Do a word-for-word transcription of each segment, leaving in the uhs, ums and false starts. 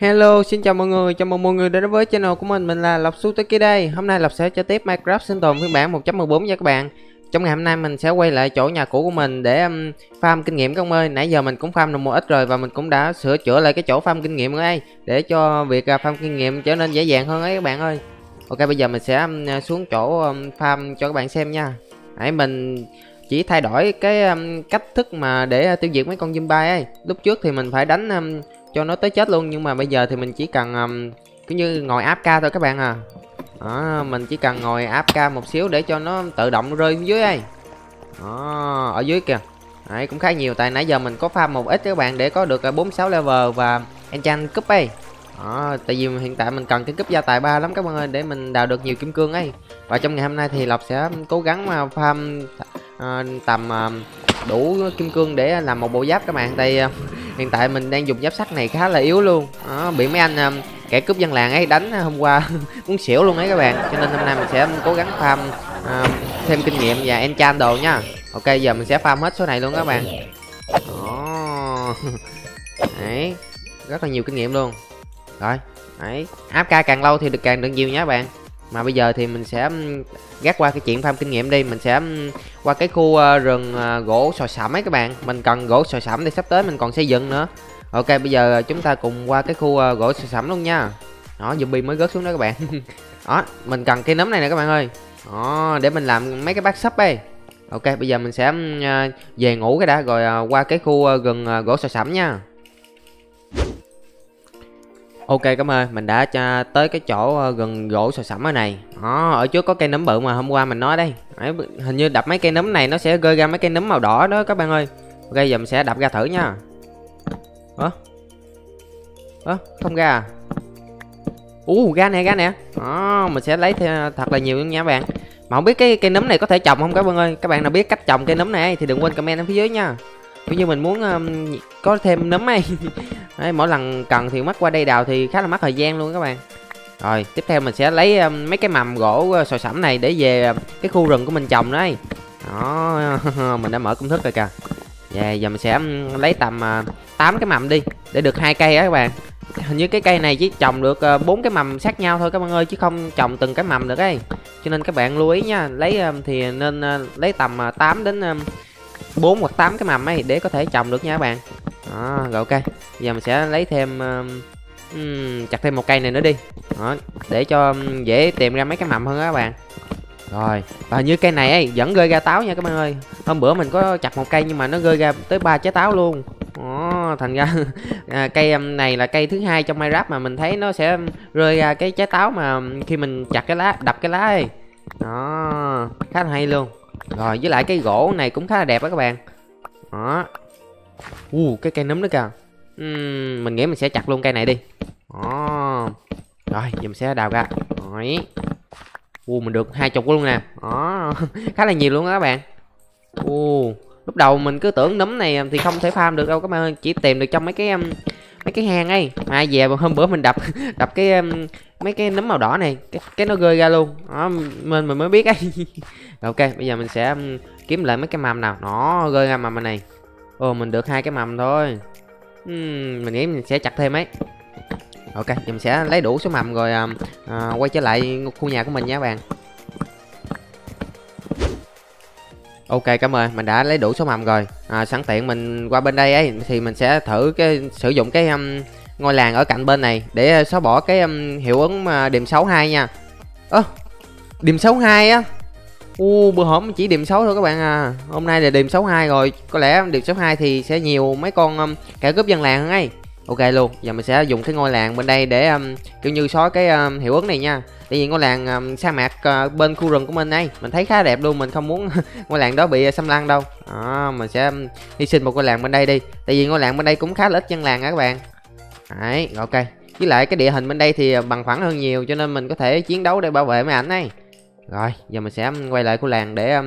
Hello, xin chào mọi người, chào mừng mọi người đến với channel của mình, mình là Lộc Zutaki đây. Hôm nay Lộc sẽ chơi tiếp Minecraft sinh tồn phiên bản một chấm mười bốn nha các bạn. Trong ngày hôm nay mình sẽ quay lại chỗ nhà cũ của mình để um, farm kinh nghiệm các ông ơi. Nãy giờ mình cũng farm được một ít rồi và mình cũng đã sửa chữa lại cái chỗ farm kinh nghiệm ấy để cho việc uh, farm kinh nghiệm trở nên dễ dàng hơn ấy các bạn ơi. Ok, bây giờ mình sẽ um, xuống chỗ um, farm cho các bạn xem nha. Hãy mình chỉ thay đổi cái um, cách thức mà để uh, tiêu diệt mấy con zombie ấy. Lúc trước thì mình phải đánh um, cho nó tới chết luôn, nhưng mà bây giờ thì mình chỉ cần um, cứ như ngồi áp ca thôi các bạn à. Đó, mình chỉ cần ngồi áp ca một xíu để cho nó tự động rơi xuống dưới đây. Đó, ở dưới kìa. Đấy, cũng khá nhiều tại nãy giờ mình có farm một ít các bạn để có được bốn mươi sáu level và enchant cúp ấy. Đó, tại vì hiện tại mình cần cái cúp gia tài ba lắm các bạn ơi, để mình đào được nhiều kim cương ấy. Và trong ngày hôm nay thì Lộc sẽ cố gắng mà farm uh, tầm uh, đủ kim cương để làm một bộ giáp các bạn. Tại uh, hiện tại mình đang dùng giáp sắt này khá là yếu luôn. Đó, bị mấy anh uh, kẻ cướp dân làng ấy đánh hôm qua muốn xỉu luôn ấy các bạn. Cho nên hôm nay mình sẽ cố gắng farm uh, thêm kinh nghiệm và enchant đồ nha. Ok, giờ mình sẽ farm hết số này luôn các bạn. Đó. Đấy, rất là nhiều kinh nghiệm luôn. Rồi, đấy, áp ca càng lâu thì được càng được nhiều nha các bạn. Mà bây giờ thì mình sẽ gác qua cái chuyện farm kinh nghiệm đi. Mình sẽ qua cái khu uh, rừng uh, gỗ sồi sẩm ấy các bạn. Mình cần gỗ sồi sẩm thì sắp tới mình còn xây dựng nữa. Ok, bây giờ chúng ta cùng qua cái khu uh, gỗ sồi sẩm luôn nha. Đó, zombie mới rớt xuống đó các bạn. Đó, mình cần cây nấm này nè các bạn ơi. Đó, để mình làm mấy cái bát sắp đây. Ok, bây giờ mình sẽ uh, về ngủ cái đã, rồi uh, qua cái khu uh, rừng uh, gỗ sồi sẩm nha. Ok các bạn ơi, mình đã tới cái chỗ gần gỗ sồi sẩm ở này. Đó, ở trước có cây nấm bự mà hôm qua mình nói đây. Đấy, hình như đập mấy cây nấm này nó sẽ rơi ra mấy cây nấm màu đỏ đó các bạn ơi. Ok, giờ mình sẽ đập ra thử nha. Hả? Hả? Không ra à? Ủa, ra nè, ra nè. Đó, mình sẽ lấy thật là nhiều luôn nha các bạn. Mà không biết cái cây nấm này có thể trồng không các bạn ơi. Các bạn nào biết cách trồng cây nấm này thì đừng quên comment ở phía dưới nha. Cũng như mình muốn um, có thêm nấm ấy. Đấy, mỗi lần cần thì mất qua đây đào thì khá là mất thời gian luôn các bạn. Rồi tiếp theo mình sẽ lấy um, mấy cái mầm gỗ sồi sẩm này để về cái khu rừng của mình trồng đấy. Đó, mình đã mở công thức rồi kìa. Và giờ mình sẽ um, lấy tầm uh, tám cái mầm đi để được hai cây á các bạn. Hình như cái cây này chỉ trồng được bốn uh, cái mầm sát nhau thôi các bạn ơi, chứ không trồng từng cái mầm được ấy. Cho nên các bạn lưu ý nha, lấy um, thì nên uh, lấy tầm uh, tám đến um, bốn hoặc tám cái mầm ấy để có thể trồng được nha các bạn. Đó, rồi ok. Giờ mình sẽ lấy thêm um, chặt thêm một cây này nữa đi. Đó, để cho dễ tìm ra mấy cái mầm hơn đó các bạn. Rồi, và như cây này ấy vẫn rơi ra táo nha các bạn ơi. Hôm bữa mình có chặt một cây nhưng mà nó rơi ra tới ba trái táo luôn. Đó, thành ra à, cây này là cây thứ hai trong Minecraft mà mình thấy nó sẽ rơi ra cái trái táo mà khi mình chặt cái lá, đập cái lá ấy. Đó, khá là hay luôn. Rồi, với lại cái gỗ này cũng khá là đẹp đó các bạn. Đó. U, cái cây nấm nữa kìa. Uhm, mình nghĩ mình sẽ chặt luôn cây này đi. Đó. Rồi, giờ mình sẽ đào ra. Rồi. U, mình được hai chục luôn nè. Đó, khá là nhiều luôn đó các bạn. U, lúc đầu mình cứ tưởng nấm này thì không thể farm được đâu các bạn ơi, chỉ tìm được trong mấy cái mấy cái hang ấy. Mà về hôm bữa mình đập đập cái mấy cái nấm màu đỏ này, cái, cái nó rơi ra luôn. Đó, mình mình mới biết ấy. Ok, bây giờ mình sẽ kiếm lại mấy cái mầm nào. Nó rơi ra mầm này. Ồ, mình được hai cái mầm thôi. uhm, Mình nghĩ mình sẽ chặt thêm ấy. Ok, giờ mình sẽ lấy đủ số mầm rồi à, quay trở lại khu nhà của mình nha các bạn. Ok, cảm ơn, mình đã lấy đủ số mầm rồi. à, Sẵn tiện mình qua bên đây ấy thì mình sẽ thử cái sử dụng cái um, ngôi làng ở cạnh bên này để xóa bỏ cái um, hiệu ứng uh, điểm xấu hai nha. Ơ, à, điểm xấu hai á. Uh, bữa hổm chỉ điểm xấu thôi các bạn à. Hôm nay là điểm xấu hai rồi. Có lẽ điểm xấu hai thì sẽ nhiều mấy con um, kẻ cướp dân làng hơn ấy. Ok luôn, giờ mình sẽ dùng cái ngôi làng bên đây để um, kiểu như xóa cái um, hiệu ứng này nha. Tại vì ngôi làng um, sa mạc uh, bên khu rừng của mình ấy, mình thấy khá đẹp luôn. Mình không muốn ngôi làng đó bị xâm lăng đâu. à, Mình sẽ um, hy sinh một ngôi làng bên đây đi. Tại vì ngôi làng bên đây cũng khá là ít dân làng á các bạn. Đấy, ok. Với lại cái địa hình bên đây thì bằng phẳng hơn nhiều, cho nên mình có thể chiến đấu để bảo vệ mấy ảnh này. Rồi, giờ mình sẽ quay lại khu làng để...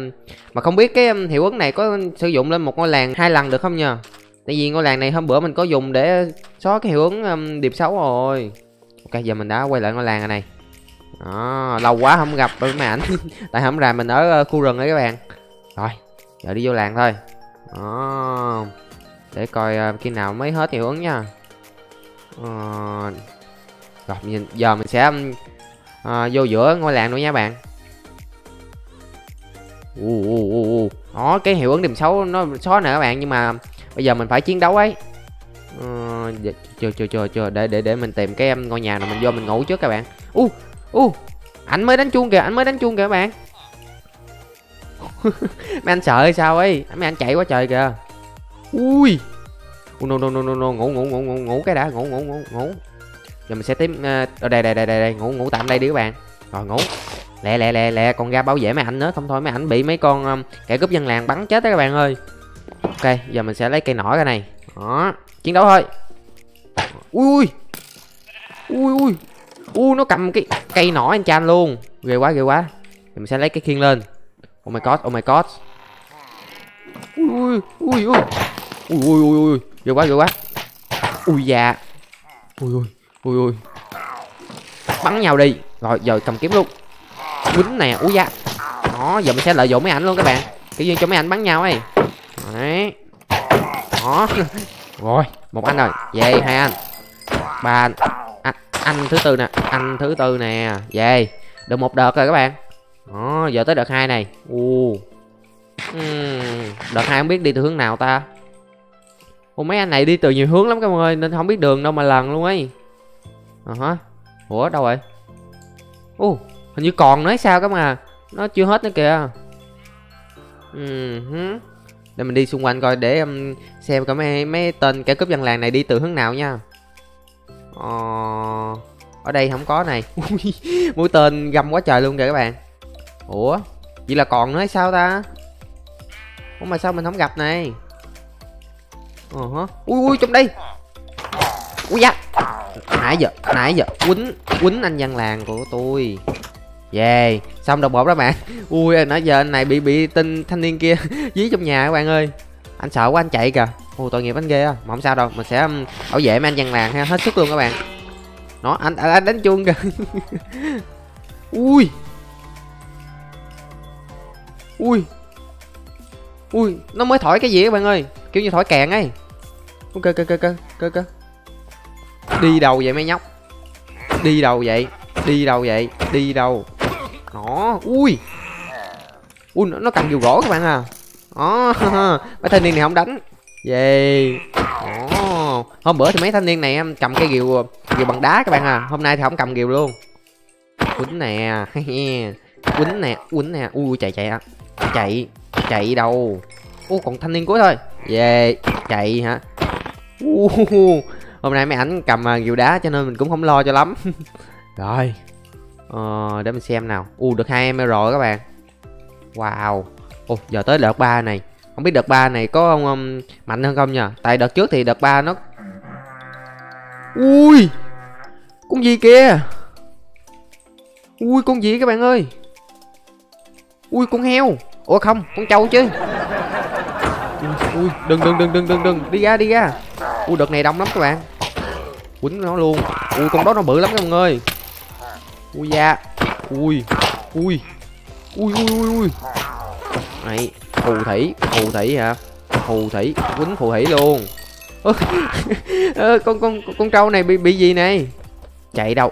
Mà không biết cái hiệu ứng này có sử dụng lên một ngôi làng hai lần được không nhờ? Tại vì ngôi làng này hôm bữa mình có dùng để xóa cái hiệu ứng điểm xấu rồi. Ok, giờ mình đã quay lại ngôi làng này. Đó, lâu quá không gặp mấy ảnh. Tại hôm nay mình ở khu rừng đấy các bạn. Rồi, giờ đi vô làng thôi. Đó, để coi khi nào mới hết hiệu ứng nha. à, rồi mình, giờ mình sẽ à, vô giữa ngôi làng nữa nha bạn. Uh, uh, uh, uh. Đó, cái hiệu ứng điểm xấu nó xóa nè các bạn, nhưng mà bây giờ mình phải chiến đấu ấy. Uh, chờ chờ chờ chờ để để để mình tìm cái ngôi nhà nào mình vô mình ngủ trước các bạn. U uh, u uh, ảnh mới đánh chuông kìa, ảnh mới đánh chuông kìa các bạn. Mấy anh sợ hay sao ấy, mấy anh chạy quá trời kìa. Ui. Uh, no, no, no, no, no. Ngủ ngủ ngủ ngủ ngủ cái đã, ngủ ngủ ngủ ngủ. Giờ mình sẽ tìm uh, ở đây đây đây đây ngủ ngủ tạm đây đi các bạn. Rồi ngủ. Lẹ lẹ lẹ lẹ còn ra bảo vệ mấy ảnh nữa, không thôi mấy ảnh bị mấy con um, kẻ cướp dân làng bắn chết đó các bạn ơi. Ok, giờ mình sẽ lấy cây nỏ cái này. Đó, chiến đấu thôi. Ui ui. Ui ui. Ui nó cầm cái cây nỏ anh chan luôn. Ghê quá ghê quá. Giờ mình sẽ lấy cái khiên lên. Oh my god, oh my god. Ui ui ui. Ui ui ui ui. Ghê quá ghê quá. Ui da. Ui ui ui ui. Bắn nhau đi. Rồi giờ cầm kiếm luôn. Quýnh nè, úi da. Đó, giờ mình sẽ lợi dụng mấy ảnh luôn các bạn. Kiểu như cho mấy ảnh bắn nhau ấy. Đấy. Đó. Rồi, một anh rồi. Về hai anh. Ba anh. À, anh thứ tư nè, anh thứ tư nè. Về. Được một đợt rồi các bạn. Đó, giờ tới đợt hai này. U. Uhm, đợt hai không biết đi từ hướng nào ta. Ủa mấy anh này đi từ nhiều hướng lắm các bạn ơi, nên không biết đường đâu mà lần luôn ấy. Ờ hả? Ủa đâu rồi? U. Uh. Hình như còn nói sao các mà nó chưa hết nữa kìa. Uh-huh. Để mình đi xung quanh coi để um, xem cả mấy, mấy tên kẻ cướp dân làng này đi từ hướng nào nha. Ờ... ở đây không có này. Mũi tên găm quá trời luôn kìa các bạn. Ủa vậy là còn nói sao ta? Ủa mà sao mình không gặp này? Ờ uh-huh. Ui ui trong đây. Ui da. Nãy giờ nãy giờ quýnh quýnh anh dân làng của tôi. Về yeah. Xong đột bột đó bạn. Ui nãy giờ anh này bị bị tên thanh niên kia dí trong nhà các bạn ơi. Anh sợ quá anh chạy kìa. Ui tội nghiệp anh ghê á. Mà không sao đâu, mình sẽ bảo vệ mấy anh dân làng ha, hết sức luôn các bạn. Nó anh, anh anh đánh chuông kìa. Ui. Ui. Ui, nó mới thổi cái gì các bạn ơi? Kiểu như thổi kèn ấy. Ok ok ok ok ok. Đi đâu vậy mấy nhóc? Đi đâu vậy? Đi đâu vậy? Đi đâu? Nó, ui. Ui nó cầm dù gỗ các bạn à. Đó, mấy thanh niên này không đánh. Về. Đó. Hôm bữa thì mấy thanh niên này em cầm cái rìu rìu bằng đá các bạn à. Hôm nay thì không cầm rìu luôn. Quýnh nè. Quýnh nè, quýnh nè. Ui chạy chạy. Chạy, chạy đâu? Ui còn thanh niên cuối thôi. Về, chạy hả? Ui. Hôm nay mấy ảnh cầm rìu đá cho nên mình cũng không lo cho lắm. Rồi ờ, để mình xem nào. U được hai em rồi các bạn. Wow. Ô, giờ tới đợt ba này. Không biết đợt ba này có không, um, mạnh hơn không nhờ. Tại đợt trước thì đợt ba nó. Ui. Con gì kìa. Ui con gì các bạn ơi. Ui con heo. Ủa không con trâu chứ. Ui đừng đừng đừng đừng đừng đừng. Đi ra đi ra. Ui đợt này đông lắm các bạn. Quýnh nó luôn. Ui con đó nó bự lắm các bạn ơi. Ui da. Ui. Ui. Ui ui ui ui. Này, phù thủy, phù thủy hả? Phù thủy, quýnh phù thủy luôn. Ơ ờ, con con con trâu này bị bị gì này? Chạy đâu?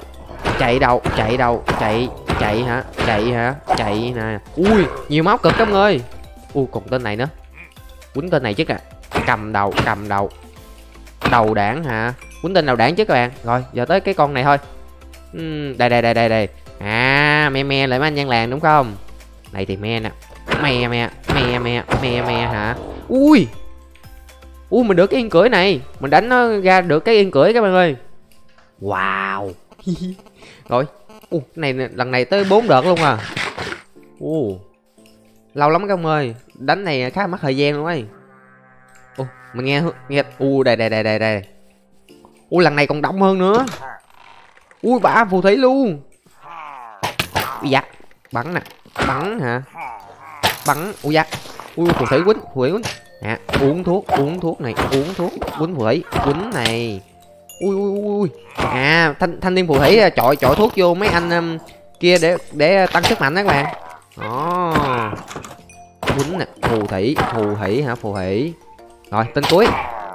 Chạy đâu? Chạy đâu? Chạy, chạy hả? Chạy hả? Chạy nè. Ui, nhiều máu cực các bạn ơi. Ui còn tên này nữa. Quýnh tên này chứ à. Cầm đầu, cầm đầu. Đầu đảng hả? Quýnh tên đầu đảng chứ các bạn. Rồi giờ tới cái con này thôi. uhm, Đây đây đây đây đây. À me me lại mấy anh dân làng đúng không? Này thì me nè. Me me me me me me hả? Ui. Ui mình được cái yên cưỡi này. Mình đánh nó ra được cái yên cưỡi các bạn ơi. Wow. Rồi. Ui này lần này tới bốn đợt luôn à. Ui lâu lắm các ông ơi. Đánh này khá mất thời gian luôn ấy. Ui mình nghe nghe. Ui đây đây đây đây đây. Ui lần này còn đông hơn nữa. Ui bả phù thủy luôn. Ui dạ. Bắn nè. Bắn hả? Bắn. Ui dạ. Ui phù thủy quýnh. Phù thủy quýnh. Nè uống thuốc. Uống thuốc này. Uống thuốc. Quýnh phù thủy. Quýnh này. Ui ui ui ui. À thanh, thanh niên phù thủy chọi chọi thuốc vô mấy anh um, kia để để tăng sức mạnh đó các bạn. Đó. Quýnh nè. Phù thủy. Phù thủy hả? Phù thủy. Rồi tên cuối.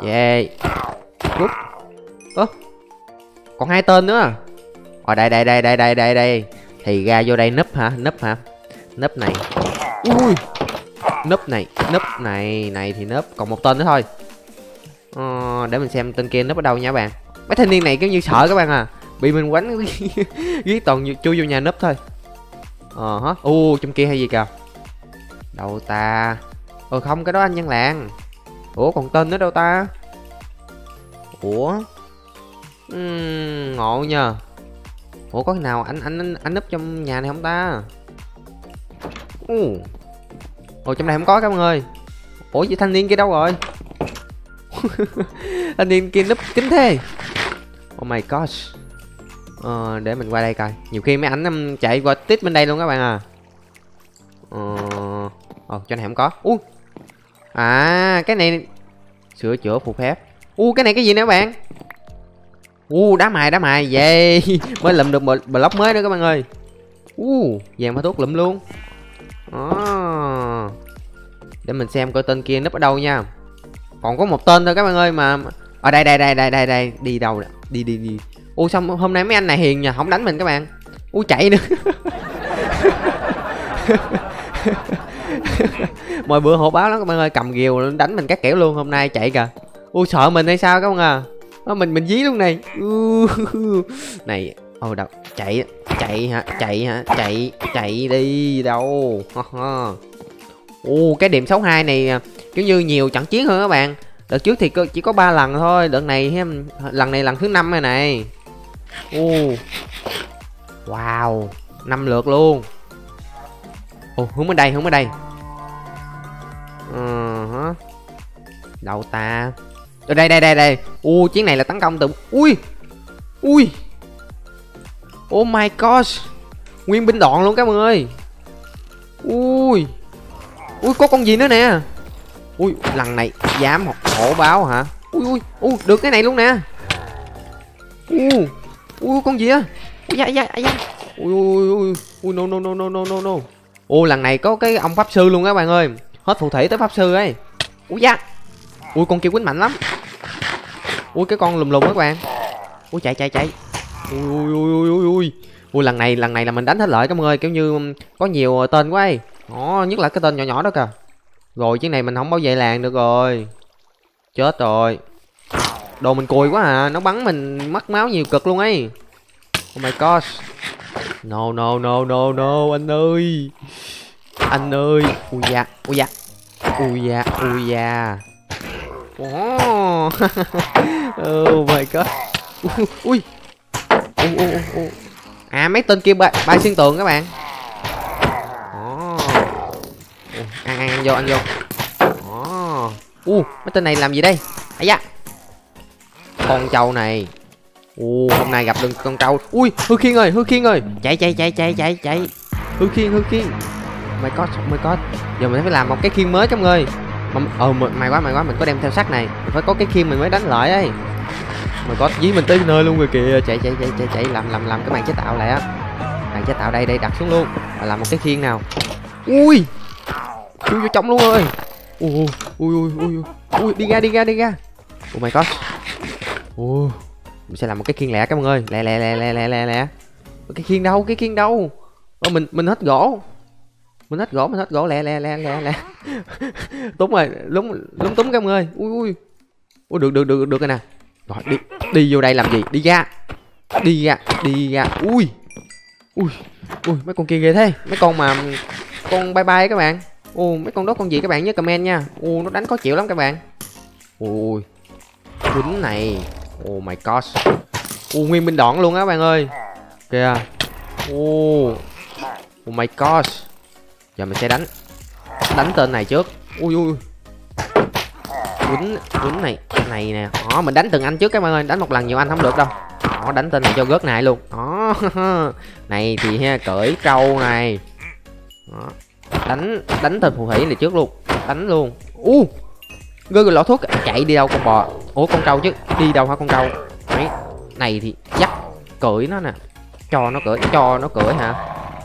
Về. Yeah. Ơ Còn hai tên nữa. Ở đây đây đây đây đây đây đây. Thì ra vô đây núp hả? Núp hả? Núp này. Ui. Núp này, núp này, này thì núp. Còn một tên nữa thôi. Ờ, để mình xem tên kia núp ở đâu nha các bạn. Mấy thanh niên này cứ như sợ các bạn à. Bị mình quánh giết toàn chui vô nhà núp thôi. Ờ hả? U trong kia hay gì kìa. Đâu ta? Ờ không, cái đó anh Nhân Làng. Ủa còn tên nữa đâu ta? Ủa. Uhm, ngộ nhờ. Ủa có cái nào anh anh anh, anh núp trong nhà này không ta? Uh. Ủa trong này không có các bạn ơi. Ủa vậy thanh niên kia đâu rồi? Thanh niên kia núp kín thế. Oh my gosh. Ờ, để mình qua đây coi. Nhiều khi mấy ảnh chạy qua tít bên đây luôn các bạn à. Ờ, ờ chỗ này không có. Ui. À cái này sửa chữa phù phép. U cái này cái gì nữa các bạn? U đá mài đá mài về. Yeah. Mới lượm được block mới nữa các bạn ơi. U vàng hoa thuốc lượm luôn. À. Để mình xem coi tên kia núp ở đâu nha. Còn có một tên thôi các bạn ơi mà. Ở đây đây đây đây đây đây đi đâu nè? Đi đi đi. U xong hôm nay mấy anh này hiền nha, không đánh mình các bạn. U chạy nữa. Mọi bữa hổ báo lắm các bạn ơi, cầm ghiều đánh mình các kiểu luôn, hôm nay chạy kìa. U sợ mình hay sao các bạn à? Mình mình dí luôn này. Này, ô đâu, chạy chạy hả? Chạy hả? Chạy chạy đi đâu. Ô cái điểm sáu hai này kiểu như nhiều trận chiến hơn các bạn. Đợt trước thì chỉ có ba lần thôi, đợt này lần này lần thứ năm rồi này. Ô. Wow, năm lượt luôn. Ô hướng bên đây, hướng bên đây. Ờ hả. Đâu ta? Ở đây đây đây đây. U chiến này là tấn công từ ui. Ui. Oh my gosh. Nguyên binh đoàn luôn các bạn ơi. Ui. Ui có con gì nữa nè. Ui lần này dám hổ báo hả? Ui ui ui được cái này luôn nè. Ui. Ui con gì á? Ui da da da. Ui ui ui ui no no no no no no no. Ui lần này có cái ông pháp sư luôn các bạn ơi. Hết phù thủy tới pháp sư ấy. Ui da. Ui con kia quýnh mạnh lắm. Ui cái con lùm lùm các bạn. Ui chạy chạy chạy. Ui ui ui ui ui. Ui lần này lần này là mình đánh hết lợi các bạn ơi, kiểu như có nhiều tên quá ấy. Ồ, nhất là cái tên nhỏ nhỏ đó kìa. Rồi chiếc này mình không bảo vệ làng được rồi. Chết rồi. Đồ mình cùi quá à, nó bắn mình mất máu nhiều cực luôn ấy. Oh my gosh. No no no no no anh ơi. Anh ơi. Ui da, ui da. Ui da, ui da. Wow. Oh my god. Ui ui. Ui ui ui. À mấy tên kia bay, bay xuyên tường các bạn. Ăn ăn ăn vô ăn vô. Đó. U mấy tên này làm gì đây? Ấy da. Con trâu này. U hôm nay gặp được con trâu. Ui Hư Khiên ơi, Hư Khiên ơi. Chạy chạy chạy chạy chạy chạy. Hư Khiên Hư Khiên. Mày có mày có. Giờ mình phải làm một cái khiên mới các người. Ờ mày quá mày quá mình có đem theo sắt này. Mình phải có cái khiên mình mới đánh lại ấy. Mày có dí mình tới nơi luôn rồi kìa. Chạy chạy chạy chạy chạy làm làm làm cái màn chế tạo lại á. Màn chế tạo đây đây đặt xuống luôn. Mà làm một cái khiên nào. Ui. Chui vô trong luôn ơi. Ui ui ui ui ui đi ra đi ra đi ra. Oh my god. Ui. Mình sẽ làm một cái khiên lẻ các bạn ơi. Lẹ lẹ lẹ lẹ lẹ lẹ lẹ. Cái khiên đâu? Cái khiên đâu? Ôi mình mình hết gỗ. Mình hết gỗ, mình hết gỗ lẹ lẹ lẹ lẹ lẹ. Túng rồi, lúng lúng túng các bạn ơi. Ui ui. Ui được được được được rồi nè. Rồi đi đi vô đây làm gì? Đi ra. Đi ra, đi ra. Ui. Ui. Ui mấy con kia ghê thế. Mấy con mà con bye bye các bạn. Ồ mấy con đó con gì các bạn nhớ comment nha. Ồ nó đánh khó chịu lắm các bạn. Ôi quýnh này. Oh my gosh. Ồ nguyên binh đoạn luôn á các bạn ơi. Kìa. Ồ. Oh my gosh. Giờ mình sẽ đánh. Đánh tên này trước. Ui ui. Quýnh quýnh này. Này nè. Đó mình đánh từng anh trước các bạn ơi, đánh một lần nhiều anh không được đâu. Đó đánh tên này cho gớt này luôn. Đó. Này thì ha cởi trâu này. Đó. Đánh đánh tên phù thủy này trước luôn, đánh luôn. U gơ lọ thuốc chạy đi đâu con bò. Ủa con trâu chứ, đi đâu hả con trâu? Đấy. Này thì dắt cưỡi nó nè, cho nó cưỡi, cho nó cưỡi hả?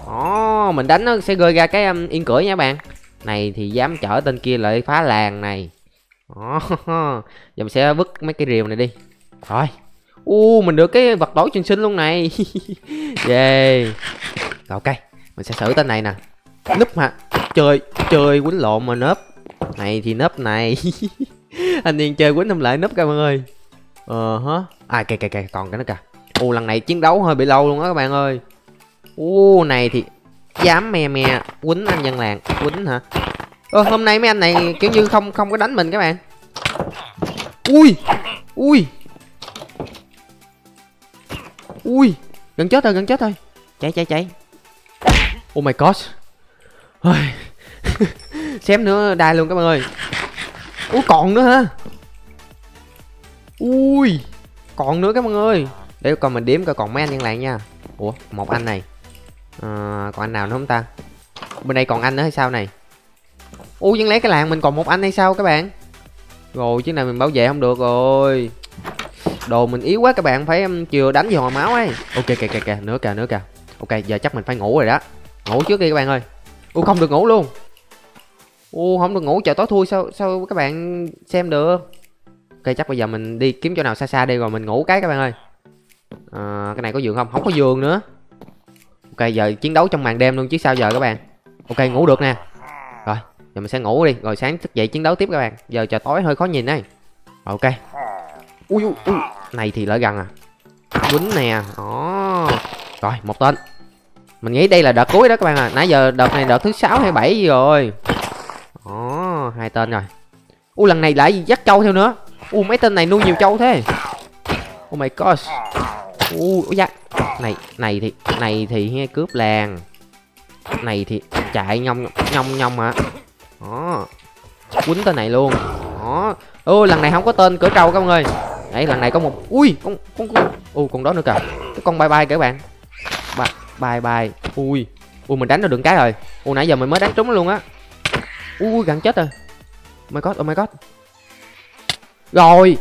Ồ mình đánh nó sẽ gơi ra cái um, yên cưỡi nha bạn. Này thì dám chở tên kia lại phá làng này. Ồ giờ mình sẽ vứt mấy cái rìu này đi. Rồi U, mình được cái vật đổi trường sinh luôn này. Yeah. Ok, mình sẽ thử tên này nè. Núp hả? Chơi, chơi quýnh lộn mà nấp. Này thì nấp này. Anh Yên chơi quýnh không lại nấp các bạn ơi. Ờ uh hả? -huh. À kìa kìa kìa, còn cái nữa kìa. U, lần này chiến đấu hơi bị lâu luôn á các bạn ơi. U, này thì dám me me quýnh anh dân làng, quýnh hả? Ờ, hôm nay mấy anh này kiểu như không không có đánh mình các bạn. Ui, ui. Ui, gần chết rồi, gần chết rồi. Chạy chạy chạy. Oh my god. Xém nữa đai luôn các bạn ơi. Ui còn nữa hả? Ui, còn nữa các bạn ơi. Để còn mình đếm coi còn mấy anh nhân làng nha. Ủa, một anh này. À, còn anh nào nữa không ta? Bên đây còn anh nữa hay sao này? Ui, chẳng lẽ cái làng mình còn một anh hay sao các bạn? Rồi chứ này mình bảo vệ không được rồi. Đồ mình yếu quá các bạn, phải chừa đánh vào hồi máu ấy. Ok kìa kìa kìa, nữa kìa nữa kìa. Ok, giờ chắc mình phải ngủ rồi đó. Ngủ trước đi các bạn ơi. Ui không được ngủ luôn. Ui không được ngủ, trời tối thui sao sao các bạn xem được. Ok chắc bây giờ mình đi kiếm chỗ nào xa xa đi rồi mình ngủ cái các bạn ơi. À, cái này có giường không? Không có giường nữa. Ok giờ chiến đấu trong màn đêm luôn chứ sao giờ các bạn. Ok ngủ được nè. Rồi giờ mình sẽ ngủ đi, rồi sáng thức dậy chiến đấu tiếp các bạn. Giờ trời tối hơi khó nhìn đây. Ok. Ui, ui, ui. Này thì lại gần à. Quýnh nè. Đó. Rồi một tên. Mình nghĩ đây là đợt cuối đó các bạn à. Nãy giờ đợt này đợt thứ sáu hay bảy gì rồi. Đó, hai tên rồi. Ui lần này lại dắt trâu theo nữa. Ui mấy tên này nuôi nhiều trâu thế. Oh my god. Ui da. Này này thì này thì he cướp làng. Này thì chạy nhông nhông nhông hả. Đó. Quýnh tên này luôn. Đó. Ui lần này không có tên cửa trâu các bạn ơi. Đấy lần này có một. Ui con con con. Ui con đó nữa kìa. Con bye bye các bạn. Bye bye bye. Ui. Ui mình đánh nó đường cái rồi. Ui nãy giờ mình mới đánh trúng luôn á. Ui gần chết rồi. Oh my god, oh my god. Rồi.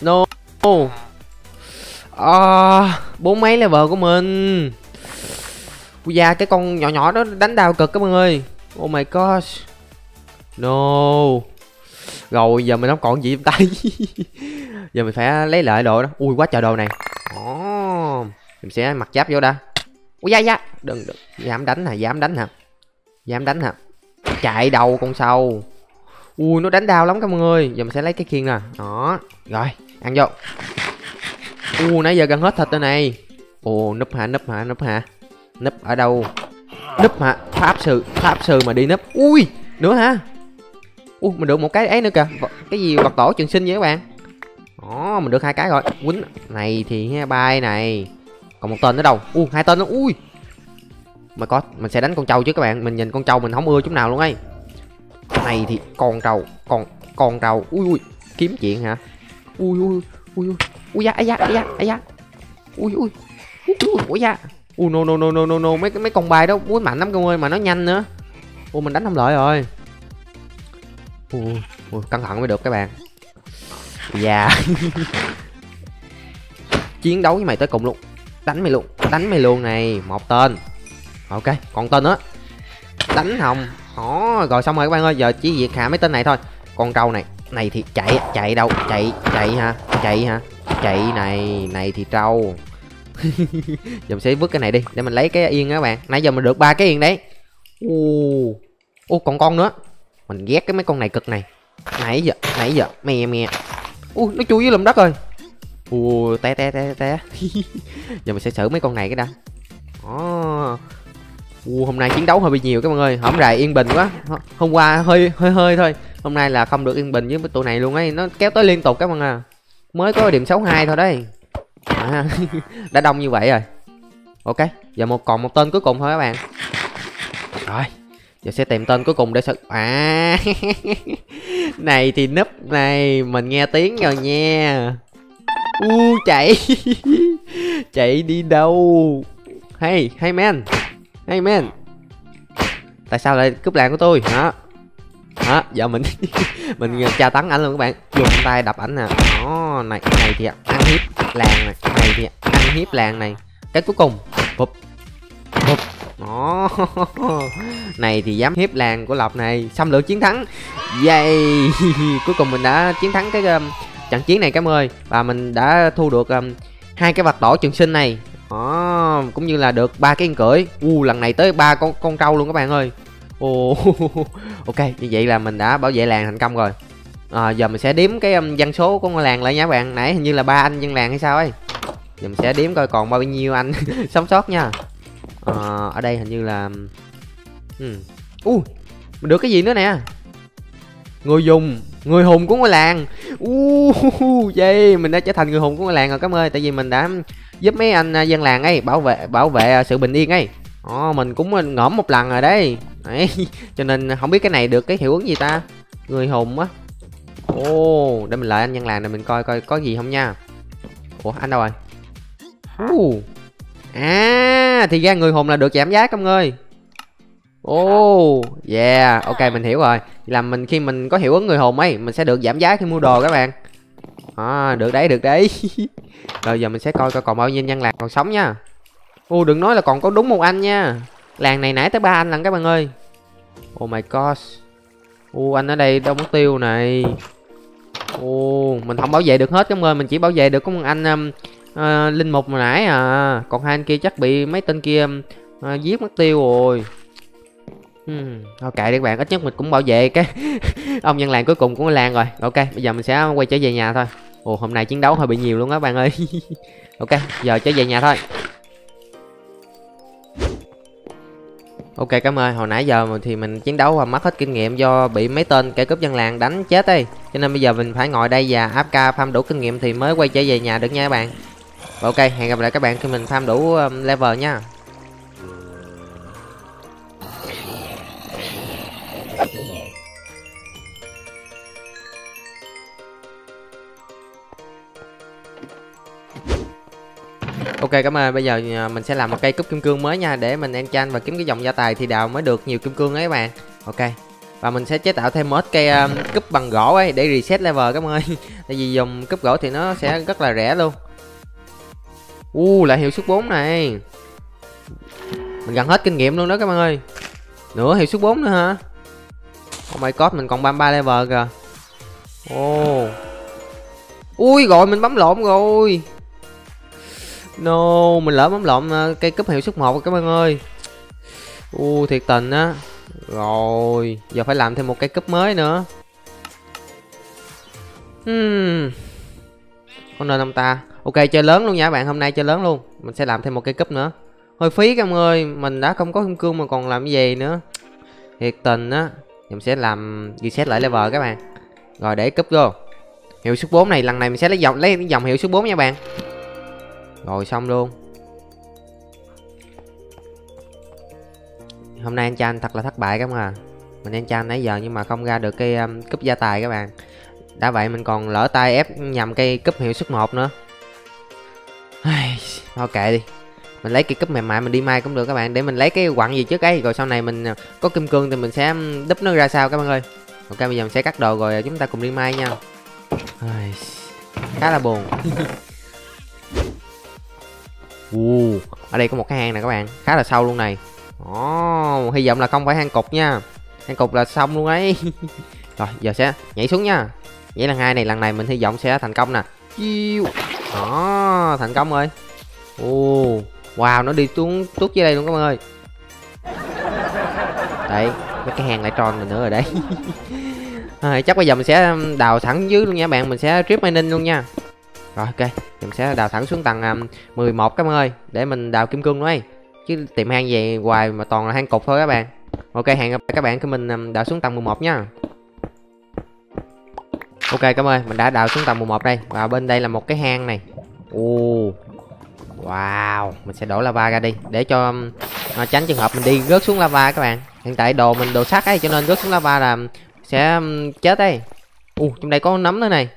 No. À, bốn mấy level của mình. Ui da cái con nhỏ nhỏ đó đánh đau cực các bạn ơi. Oh my god. No. Rồi giờ mình không còn gì trong tay. Giờ mình phải lấy lại đồ đó. Ui quá trời đồ này. Oh, mình sẽ mặc giáp vô đã. Ui da da. Đừng, đừng. Dám đánh hả? Dám đánh hả? Dám đánh hả? Chạy đầu con sâu. Ui nó đánh đau lắm các mọi người. Giờ mình sẽ lấy cái khiên nè. Đó. Rồi ăn vô. Ui nãy giờ gần hết thịt rồi này. Ồ núp hả? Núp hả? Núp hả? Núp ở đâu? Núp hả? Pháp sư. Pháp sư mà đi núp. Ui nữa hả? Ui mình được một cái ấy nữa kìa. Cái gì vật tổ trường sinh vậy các bạn. Đó mình được hai cái rồi. Quýnh này thì he bay này. Còn một tên nữa đâu. Ui hai tên nữa. Ui mà có. Mình sẽ đánh con trâu chứ các bạn. Mình nhìn con trâu mình không ưa chút nào luôn ấy. Này thì con trâu. Con con trâu. Ui ui. Kiếm chuyện hả? Ui ui ui ui. Ui da ai da ai da ai da. Ui ui. Ui da. Ui no no no no no no. Mấy mấy con bài đó quýnh mạnh lắm các ơi. Mà nó nhanh nữa. Ui mình đánh không lợi rồi. Ui, ui, cẩn thận mới được các bạn. Dạ yeah. Chiến đấu với mày tới cùng luôn. Đánh mày luôn. Đánh mày luôn này. Một tên. Ok còn tên nữa. Đánh hồng. Đó rồi xong rồi các bạn ơi. Giờ chỉ việc hạ mấy tên này thôi. Con trâu này. Này thì chạy. Chạy đâu. Chạy. Chạy hả? Chạy hả? Chạy này. Này thì trâu. Giờ mình sẽ vứt cái này đi. Để mình lấy cái yên đó các bạn. Nãy giờ mình được ba cái yên đấy. Ồ. Ồ còn con nữa. Mình ghét cái mấy con này cực này. Nãy giờ, nãy giờ, me me. Ui, nó chui dưới lùm đất rồi. Ui, té té té té. Giờ mình sẽ xử mấy con này cái đã. Đó. Ui, hôm nay chiến đấu hơi bị nhiều các bạn ơi. Hổng rày yên bình quá. Hôm qua hơi hơi hơi thôi. Hôm nay là không được yên bình với mấy tụi này luôn ấy. Nó kéo tới liên tục các bạn à. Mới có điểm sáu hai thôi đấy. À, đã đông như vậy rồi. Ok, giờ một còn một tên cuối cùng thôi các bạn. Rồi. Giờ sẽ tìm tên cuối cùng để sợ. À này thì núp này. Mình nghe tiếng rồi nha. U chạy. Chạy đi đâu? Hey hey man. Hey man. Tại sao lại cướp làng của tôi hả? Hả? Giờ mình mình tra tấn ảnh luôn các bạn. Dùng tay đập ảnh nè. Đó này. Này thì ăn hiếp làng này. Này thì ăn hiếp làng này. Cái cuối cùng. Bụp. Bụp. Đó. Này thì dám hiếp làng của Lộc này. Xâm lược chiến thắng. Yay. Cuối cùng mình đã chiến thắng cái trận chiến này các ơi. Và mình đã thu được hai um, cái vạt đỏ trường sinh này. Đó, cũng như là được ba cái yên cưỡi. U lần này tới ba con con trâu luôn các bạn ơi. Ồ, ok, như vậy là mình đã bảo vệ làng thành công rồi. À, giờ mình sẽ đếm cái um, dân số của ngôi làng lại nha các bạn. Nãy hình như là ba anh dân làng hay sao ấy. Giờ mình sẽ đếm coi còn bao nhiêu anh sống sót nha. À, ở đây hình như là ừ. Uh, mình được cái gì nữa nè. Người dùng, người hùng của ngôi làng. Uh, yeah, mình đã trở thành người hùng của ngôi làng rồi các ơi. Tại vì mình đã giúp mấy anh dân làng ấy bảo vệ bảo vệ sự bình yên ấy. Oh, mình cũng ngõm một lần rồi đấy. Đấy. Cho nên không biết cái này được cái hiệu ứng gì ta. Người hùng á. Ồ, oh, để mình lại anh dân làng này mình coi coi có gì không nha. Ủa, anh đâu rồi? Uh. À, thì ra người hùng là được giảm giá các ơi. Oh yeah, ok mình hiểu rồi. Là mình khi mình có hiệu ứng người hùng ấy, mình sẽ được giảm giá khi mua đồ các bạn. À, được đấy, được đấy. Rồi giờ mình sẽ coi coi còn bao nhiêu nhân làng còn sống nha. Ô, đừng nói là còn có đúng một anh nha. Làng này nãy tới ba anh lần các bạn ơi. Oh my gosh. Ô, anh ở đây đâu mất tiêu này. Ô, mình không bảo vệ được hết các bạn ơi, mình chỉ bảo vệ được có một anh um, uh, linh mục hồi nãy à. Còn hai anh kia chắc bị mấy tên kia uh, giết mất tiêu rồi. Hmm, ok đi các bạn, ít nhất mình cũng bảo vệ cái ông nhân làng cuối cùng của làng rồi. Ok, bây giờ mình sẽ quay trở về nhà thôi. Ồ, hôm nay chiến đấu hơi bị nhiều luôn đó các bạn ơi. Ok, giờ trở về nhà thôi. Ok cảm ơn, hồi nãy giờ thì mình chiến đấu và mất hết kinh nghiệm do bị mấy tên kẻ cướp dân làng đánh chết ấy. Cho nên bây giờ mình phải ngồi đây và áp ca farm đủ kinh nghiệm thì mới quay trở về nhà được nha các bạn. Ok, hẹn gặp lại các bạn khi mình farm đủ level nha. Ok cảm ơn, bây giờ mình sẽ làm một cây cúp kim cương mới nha. Để mình enchant và kiếm cái dòng gia tài thì đào mới được nhiều kim cương ấy các bạn. Ok. Và mình sẽ chế tạo thêm một cây um, cúp bằng gỗ ấy để reset level các ơi. Tại vì dùng cúp gỗ thì nó sẽ rất là rẻ luôn. U, lại hiệu suất bốn này. Mình gần hết kinh nghiệm luôn đó các bạn ơi. Nửa hiệu suất bốn nữa hả? Oh my god, mình còn ba mươi ba level kìa. Ô. Oh. Ui rồi mình bấm lộn rồi. No, mình lỡ bấm lộn cây cúp hiệu suất một các bạn ơi. U thiệt tình á. Rồi, giờ phải làm thêm một cây cúp mới nữa. Hmm. Có nên không ta? Ok, chơi lớn luôn nha các bạn, hôm nay chơi lớn luôn. Mình sẽ làm thêm một cây cúp nữa. Hơi phí các bạn ơi, mình đã không có kim cương mà còn làm cái gì nữa. Thiệt tình á. Mình sẽ làm reset lại level các bạn. Rồi để cúp vô. Hiệu suất bốn này lần này mình sẽ lấy dòng lấy dòng hiệu suất bốn nha bạn. Rồi xong luôn. Hôm nay enchant thật là thất bại các bạn à. Mình enchant nãy giờ nhưng mà không ra được cái um, cúp gia tài các bạn. Đã vậy mình còn lỡ tay ép nhầm cây cúp hiệu suất một nữa. Thôi kệ đi. Mình lấy cây cúp mềm mại mình đi mai cũng được các bạn. Để mình lấy cái quặng gì trước ấy. Rồi sau này mình có kim cương thì mình sẽ đúp nó ra sao các bạn ơi. Ok bây giờ mình sẽ cắt đồ rồi chúng ta cùng đi mai nha. Ai, khá là buồn. Wow, ở đây có một cái hang nè các bạn, khá là sâu luôn này. Oh, hy vọng là không phải hang cục nha. Hang cục là xong luôn ấy. Rồi, giờ sẽ nhảy xuống nha. Nhảy lần hai này, lần này mình hy vọng sẽ thành công nè. Đó, oh, thành công rồi. Oh, wow, nó đi xuống tuốt dưới đây luôn các bạn ơi. Đấy, mấy cái hang lại tròn mình nữa rồi đấy. À, chắc bây giờ mình sẽ đào sẵn dưới luôn nha bạn, mình sẽ trip mining luôn nha. Rồi ok, mình sẽ đào thẳng xuống tầng um, mười một các bạn ơi. Để mình đào kim cương nữa. Chứ tìm hang về hoài mà toàn là hang cục thôi các bạn. Ok, hẹn gặp lại các bạn khi mình um, đào xuống tầng mười một nha. Ok các ơi, mình đã đào xuống tầng mười một đây. Và bên đây là một cái hang này. Ồ, wow, mình sẽ đổ lava ra đi. Để cho um, tránh trường hợp mình đi rớt xuống lava các bạn. Hiện tại đồ mình đồ sắt ấy, cho nên rớt xuống lava là sẽ um, chết ấy. Ồ, trong đây có nấm nữa này.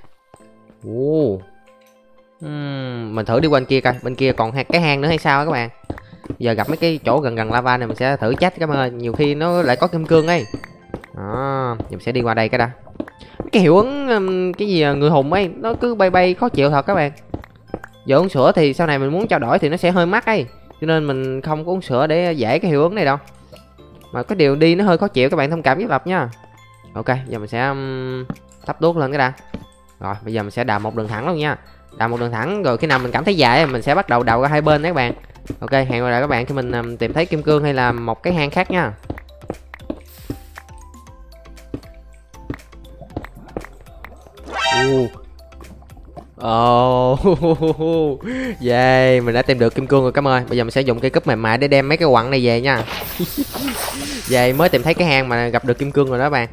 Ồ. Uhm, mình thử đi qua bên kia coi, bên kia còn cái hang nữa hay sao các bạn. Giờ gặp mấy cái chỗ gần gần lava này mình sẽ thử chết các bạn ơi, nhiều khi nó lại có kim cương ấy. Đó, mình sẽ đi qua đây cái đã. Cái hiệu ứng cái gì người hùng ấy nó cứ bay bay khó chịu thật các bạn. Giờ uống sữa thì sau này mình muốn trao đổi thì nó sẽ hơi mắc ấy, cho nên mình không có uống sữa để giải cái hiệu ứng này đâu. Mà cái điều đi nó hơi khó chịu các bạn thông cảm giúp Lập nha. Ok, giờ mình sẽ thắp đuốc lên cái đã. Rồi bây giờ mình sẽ đào một đường thẳng luôn nha. Đào một đường thẳng rồi khi nào mình cảm thấy dài mình sẽ bắt đầu đào ra hai bên đấy các bạn. Ok, hẹn gặp lại các bạn khi mình um, tìm thấy kim cương hay là một cái hang khác nha. Uh. Ồ, oh. Yeah, mình đã tìm được kim cương rồi cảm ơn. Bây giờ mình sẽ dùng cây cúp mềm mại để đem mấy cái quặng này về nha. Vậy mới tìm thấy cái hang mà gặp được kim cương rồi đó bạn.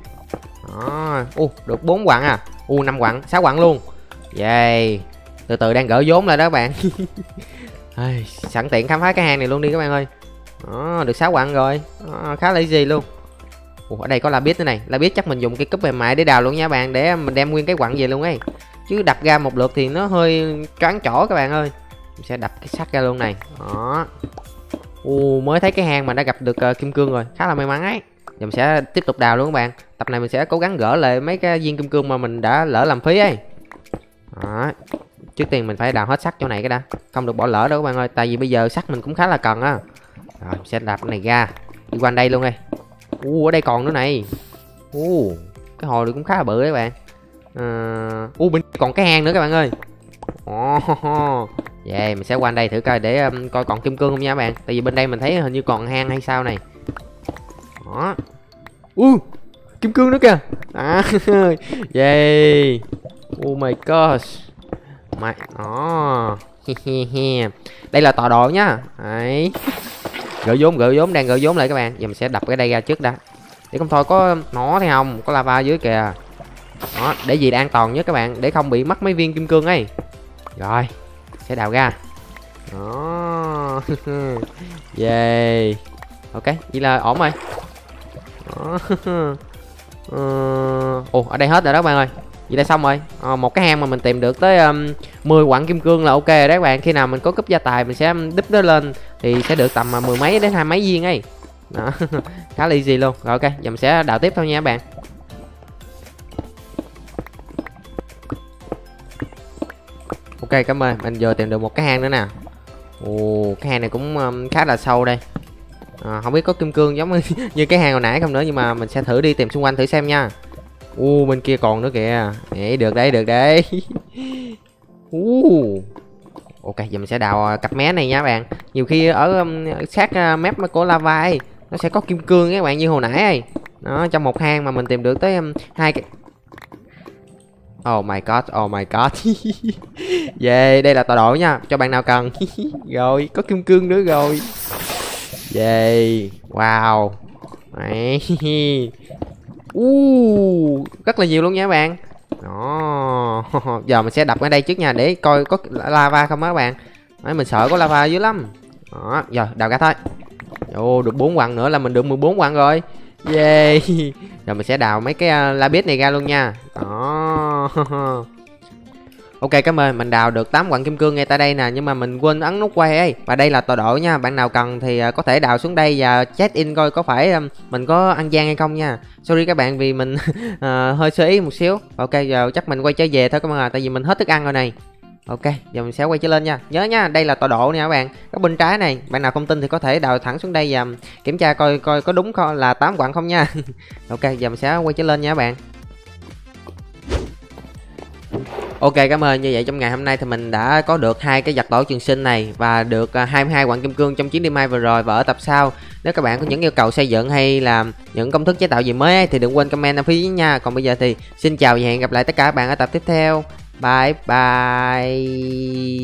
Đó, u uh, được bốn quặng à. U uh, năm quặng, sáu quặng luôn. Yeah, từ từ đang gỡ vốn lại đó bạn. Sẵn tiện khám phá cái hang này luôn đi các bạn ơi. Đó, được sáu quặng rồi. Đó, khá là easy luôn. Ủa, ở đây có la biết nữa này. La biết chắc mình dùng cái cúp mềm mại để đào luôn nha bạn, để mình đem nguyên cái quặng về luôn ấy. Chứ đập ra một lượt thì nó hơi choáng chỗ các bạn ơi. Mình sẽ đập cái sắt ra luôn này. Đó. U mới thấy cái hang mà đã gặp được uh, kim cương rồi, khá là may mắn ấy. Giờ mình sẽ tiếp tục đào luôn các bạn. Tập này mình sẽ cố gắng gỡ lại mấy cái viên kim cương mà mình đã lỡ làm phí ấy. Đó. Trước tiên mình phải đào hết sắt chỗ này cái đã, không được bỏ lỡ đâu các bạn ơi, tại vì bây giờ sắt mình cũng khá là cần á. Rồi mình sẽ đạp cái này ra, đi quanh đây luôn đây. U ở đây còn nữa này. U cái hồ này cũng khá là bự đấy các bạn. U uh, bên còn cái hang nữa các bạn ơi. Oh, yeah, mình sẽ qua đây thử coi để um, coi còn kim cương không nha các bạn. Tại vì bên đây mình thấy hình như còn hang hay sao này. Đó. Uh, kim cương nữa kìa. À, yeah. Oh my gosh. Mày. Đó. Đây là tọa độ nha. Đấy. Gỡ vốn, gỡ vốn, đang gỡ vốn lại các bạn. Giờ mình sẽ đập cái đây ra trước đã. Để không thôi có nó thấy không? Có lava dưới kìa. Đó, để gì an toàn nhất các bạn, để không bị mất mấy viên kim cương ấy. Rồi, sẽ đào ra. Đó. Yeah. Ok, vậy là ổn rồi. Đó. Ồ, uh, ở đây hết rồi đó các bạn ơi. Vậy là xong rồi. À, một cái hang mà mình tìm được tới um, mười quặng kim cương là ok rồi đấy các bạn. Khi nào mình có cúp gia tài mình sẽ đúp nó lên thì sẽ được tầm mà mười mấy đến hai mấy viên ấy. Đó. Khá là easy luôn. Rồi ok, giờ mình sẽ đào tiếp thôi nha các bạn. Ok, cảm ơn. Mình vừa tìm được một cái hang nữa nè. Ồ, cái hang này cũng um, khá là sâu đây. À, không biết có kim cương giống như cái hang hồi nãy không nữa, nhưng mà mình sẽ thử đi tìm xung quanh thử xem nha. Ồ, bên kia còn nữa kìa. Ê, được đấy, được đấy. Ồ. Ok, giờ mình sẽ đào cặp mé này nha các bạn. Nhiều khi ở um, sát uh, mép của lava ấy, nó sẽ có kim cương các bạn, như hồi nãy ấy. Đó, trong một hang mà mình tìm được tới um, hai cái. Oh my god, oh my god. Yeah, đây là tọa độ nha, cho bạn nào cần. Rồi, có kim cương nữa rồi. Yeah, wow. uh, Rất là nhiều luôn nha các bạn. Đó. Giờ mình sẽ đập ở đây trước nha, để coi có lava không á các bạn. Đấy, mình sợ có lava dữ lắm. Đó, giờ đào cả thôi. Ồ, được bốn quặng nữa là mình được mười bốn quặng rồi. Yeah. Rồi mình sẽ đào mấy cái la biết này ra luôn nha. Đó. Ok, cảm ơn. Mình đào được tám quặng kim cương ngay tại đây nè, nhưng mà mình quên ấn nút quay ấy. Và đây là tọa độ nha, bạn nào cần thì có thể đào xuống đây và check in coi có phải mình có ăn gian hay không nha. Sorry các bạn vì mình uh, hơi sơ ý một xíu. Ok, giờ chắc mình quay trở về thôi các bạn ạ, tại vì mình hết thức ăn rồi này. Ok, giờ mình sẽ quay trở lên nha. Nhớ nha, đây là tọa độ nè các bạn. Ở bên trái này, bạn nào không tin thì có thể đào thẳng xuống đây và kiểm tra coi coi có đúng là tám quặng không nha. Ok, giờ mình sẽ quay trở lên nha các bạn. Ok, cảm ơn. Như vậy trong ngày hôm nay thì mình đã có được hai cái vật tổ trường sinh này và được hai mươi hai quặng kim cương trong chuyến đi mai vừa rồi. Và ở tập sau, nếu các bạn có những yêu cầu xây dựng hay là những công thức chế tạo gì mới thì đừng quên comment ở phía dưới nha. Còn bây giờ thì xin chào và hẹn gặp lại tất cả các bạn ở tập tiếp theo. Bye bye.